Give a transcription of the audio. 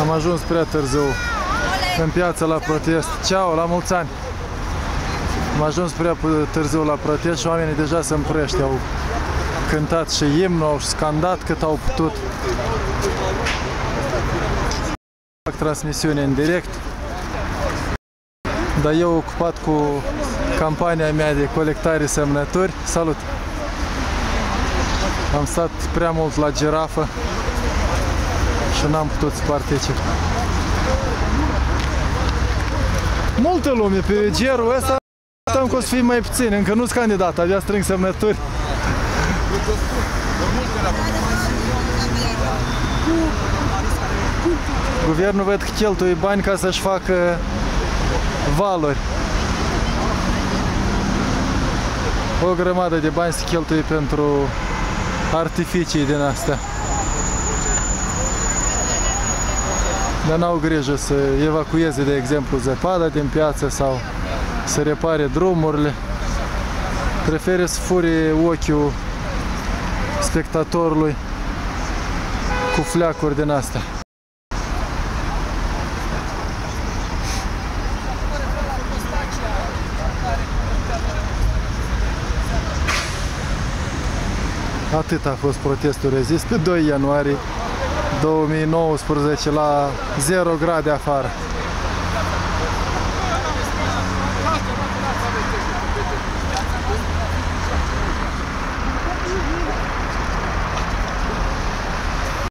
Am ajuns prea târziu în piață la protest. Ceau, la mulți ani! Am ajuns prea târziu la protest și oamenii deja se împrește. Au cântat și imnul, au scandat cât au putut. Fac transmisiune în direct, dar eu ocupat cu campania mea de colectare semnături. Salut! Am stat prea mult la girafă și n-am putut să particip. Multă lume pe gerul ăsta, stăm că o să fie mai puțin, încă nu-s candidat, abia strâng semnături. Guvernul văd că cheltuie bani ca să-și facă valuri. O grămadă de bani se cheltuie pentru artificii din astea. Dar n-au grijă să evacueze, de exemplu, zăpada din piață sau să repare drumurile. Preferă să fure ochiul spectatorului cu fleacuri din astea. Atât a fost protestul rezist pe 2 ianuarie 2019 la 0 grade afară.